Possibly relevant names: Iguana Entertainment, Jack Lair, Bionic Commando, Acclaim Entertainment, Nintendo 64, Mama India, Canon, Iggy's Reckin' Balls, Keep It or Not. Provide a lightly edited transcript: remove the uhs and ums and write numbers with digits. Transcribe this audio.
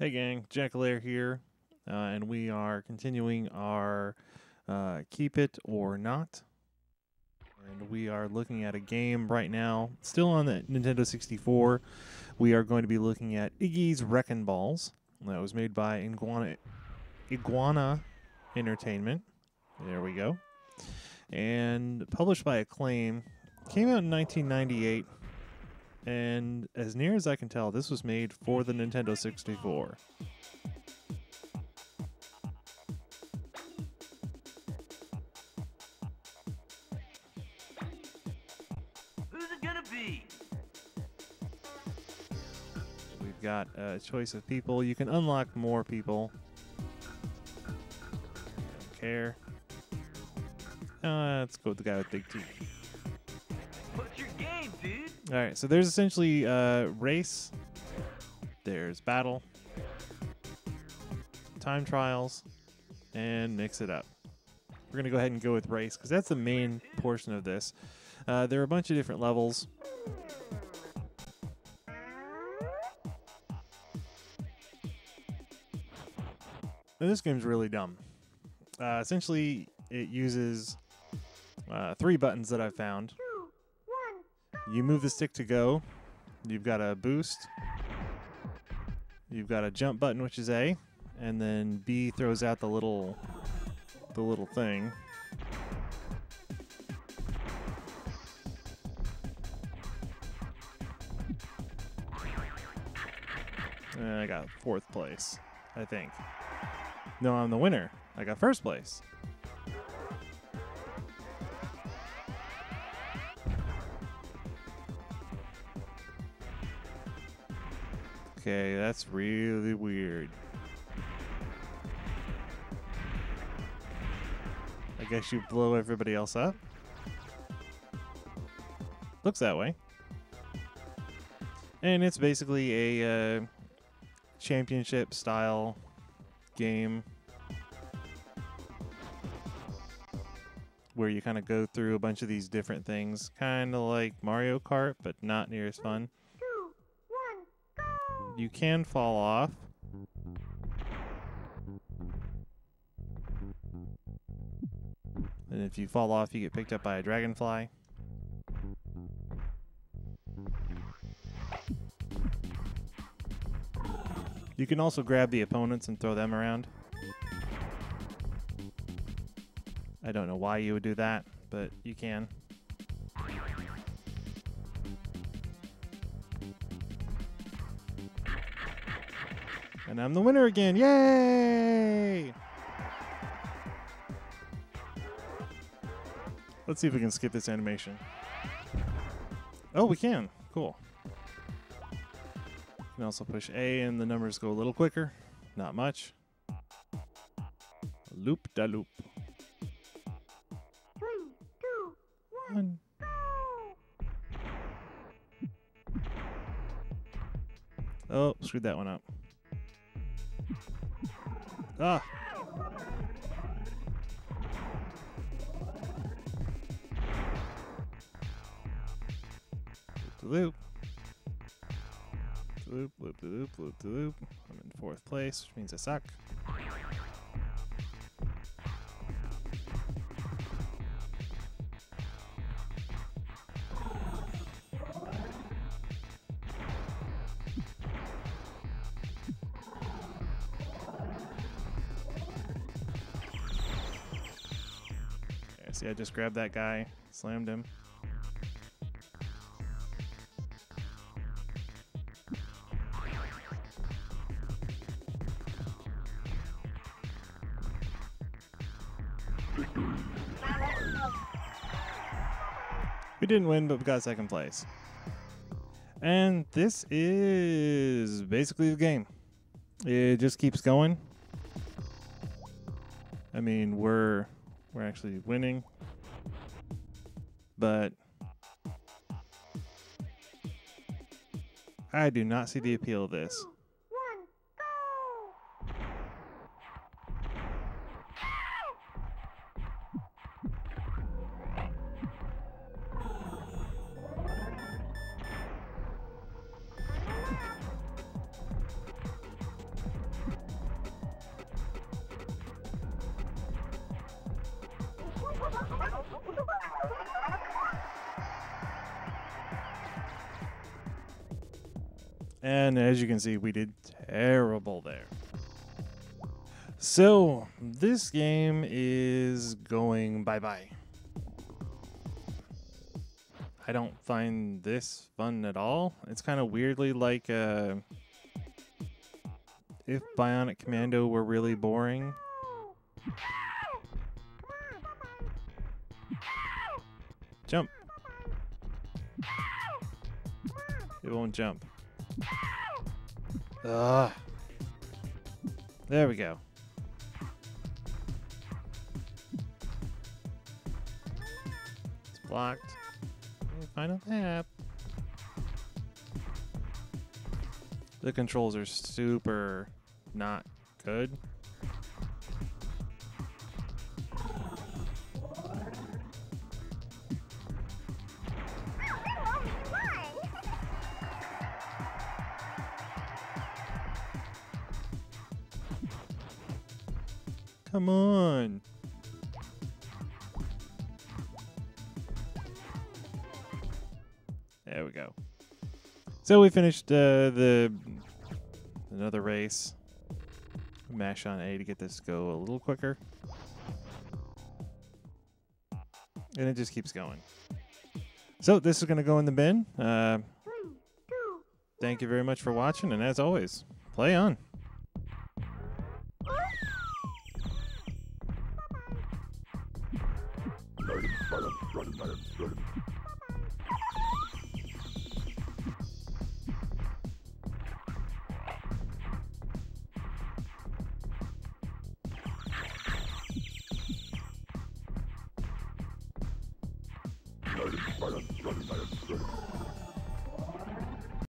Hey gang, Jack Lair here, and we are continuing our Keep It or Not, and we are looking at a game right now, still on the Nintendo 64. We are going to be looking at Iggy's Reckin' Balls. That was made by Iguana Entertainment, there we go, and published by Acclaim. Came out in 1998. And as near as I can tell, this was made for the Nintendo 64. Who's it gonna be? We've got a choice of people. You can unlock more people. Don't care. Let's go with the guy with big teeth. All right, so there's essentially race, there's battle, time trials, and mix it up. We're going to go ahead and go with race because that's the main portion of this. There are a bunch of different levels. And this game's really dumb. Essentially, it uses three buttons that I've found. You move the stick to go, you've got a boost, you've got a jump button, which is A, and then B throws out the little thing. And I got fourth place, I think. No, I'm the winner. I got first place. Okay, that's really weird. I guess you blow everybody else up? Looks that way. And it's basically a championship style game where you kind of go through a bunch of these different things, kind of like Mario Kart, but not near as fun. You can fall off. And if you fall off, you get picked up by a dragonfly. You can also grab the opponents and throw them around. I don't know why you would do that, but you can. And I'm the winner again. Yay! Let's see if we can skip this animation. Oh, we can. Cool. You can also push A and the numbers go a little quicker. Not much. Loop-da-loop. 3, 2, 1. Go! Oh, screwed that one up. Ah. Loop, loop, loop, loop, loop, loop. I'm in fourth place, which means I suck. See, I just grabbed that guy, slammed him. We didn't win, but we got second place. And this is basically the game. It just keeps going. I mean, we're actually winning, but I do not see the appeal of this. 3, 2, 1, go! And as you can see, we did terrible there. So this game is going bye-bye. I don't find this fun at all. It's kind of weirdly like if Bionic Commando were really boring. Jump. It won't jump. Ugh. There we go. It's blocked. Final tap. The controls are super not good. Come on. There we go. So we finished another race. Mash on A to get this go a little quicker. And it just keeps going. So this is going to go in the bin. Thank you very much for watching. And as always, play on.